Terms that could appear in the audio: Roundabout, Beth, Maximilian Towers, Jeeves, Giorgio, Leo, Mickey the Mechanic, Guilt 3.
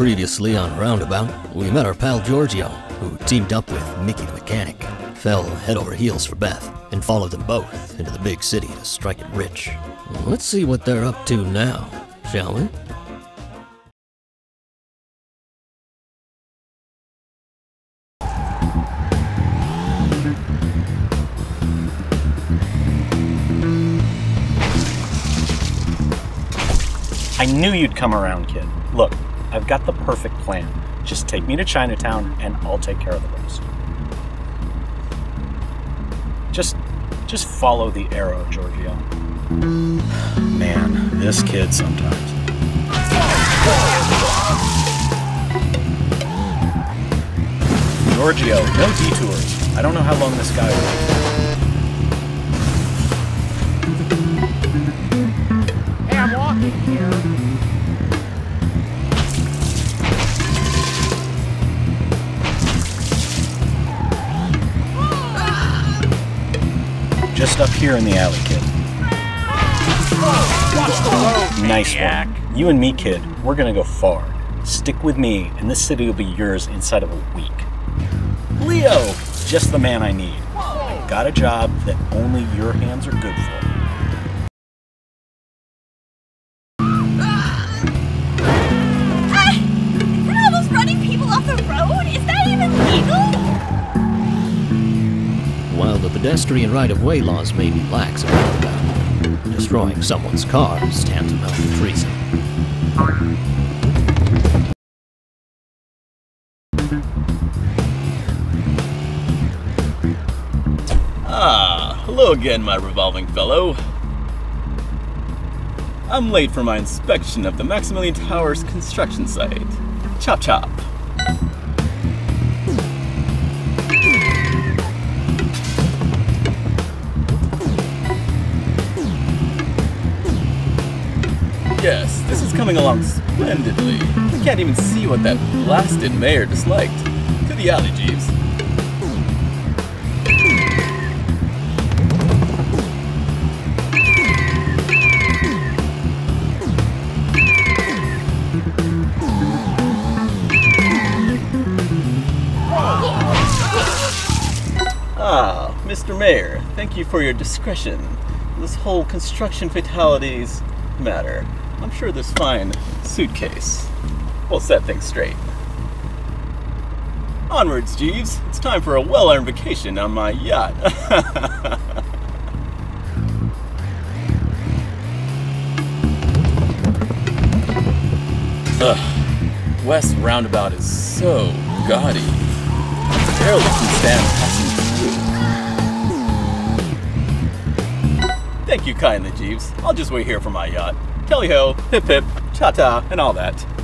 Previously on Roundabout, we met our pal Giorgio, who teamed up with Mickey the Mechanic, fell head over heels for Beth, and followed them both into the big city to strike it rich. Let's see what they're up to now, shall we? I knew you'd come around, kid. Look, I've got the perfect plan. Just take me to Chinatown and I'll take care of the rest. Just follow the arrow, Giorgio. Man, this kid sometimes. Giorgio, no detours. I don't know how long this guy will. Just up here in the alley, kid. Watch the road. Nice one. You and me, kid, we're gonna go far. Stick with me, and this city will be yours inside of a week. Leo, just the man I need. I've got a job that only your hands are good for. Pedestrian right-of-way laws may be lax about that. Destroying someone's car is tantamount to treason. Ah, hello again, my revolving fellow. I'm late for my inspection of the Maximilian Towers construction site. Chop chop. Yes, this is coming along splendidly. I can't even see what that blasted mayor disliked. To the alley, Jeeves. Ah, Mr. Mayor, thank you for your discretion. This whole construction fatalities matter. I'm sure this fine suitcase will set things straight. Onwards, Jeeves. It's time for a well-earned vacation on my yacht. Ugh. West Roundabout is so gaudy. I barely can stand passing through. Thank you kindly, Jeeves. I'll just wait here for my yacht. Tally ho, hip hip, cha-ta, and all that.